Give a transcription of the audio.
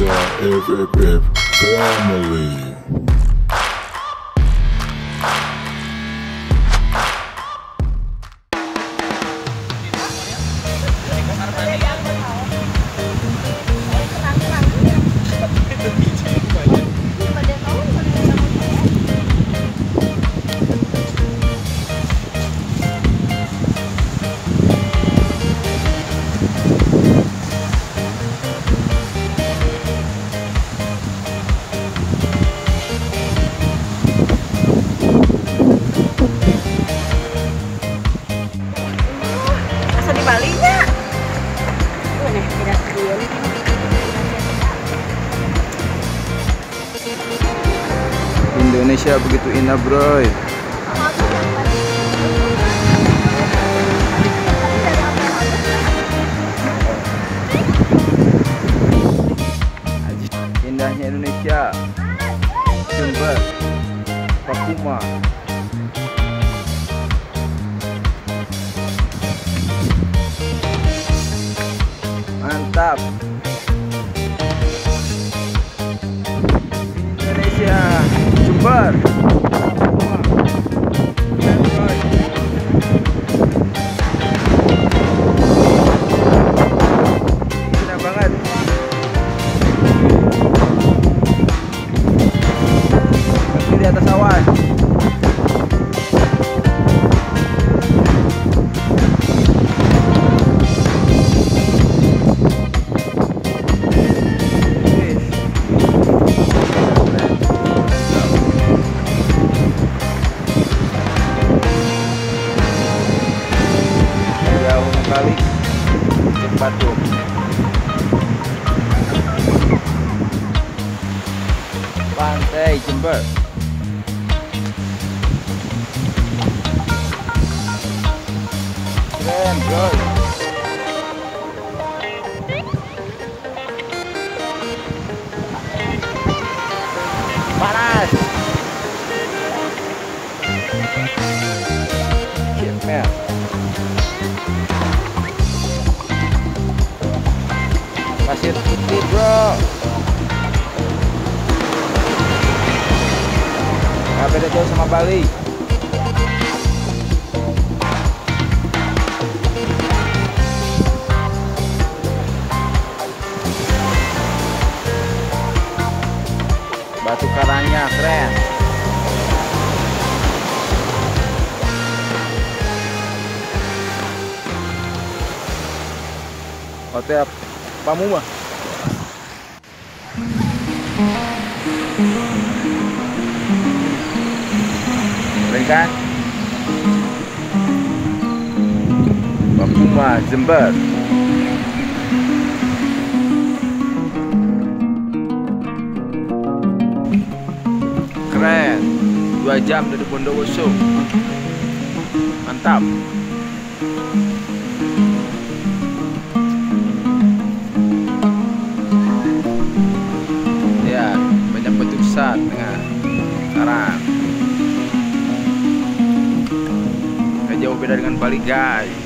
is a family. Indonesia begitu indah, bro. Indahnya Indonesia, Jember, Papuma. Mantap. Indonesia, Jember. Pantai Jember. Keren, bro. Panas. Jember. Pasir putih, bro. Gak beda jauh sama Bali. Batu karangnya keren. Pantai Papuma. Kan Papuma, Jember. Keren. 2 jam dari Bondowoso. Mantap. Ya, banyak batu besar dengan karang. Jauh beda dengan Bali, guys.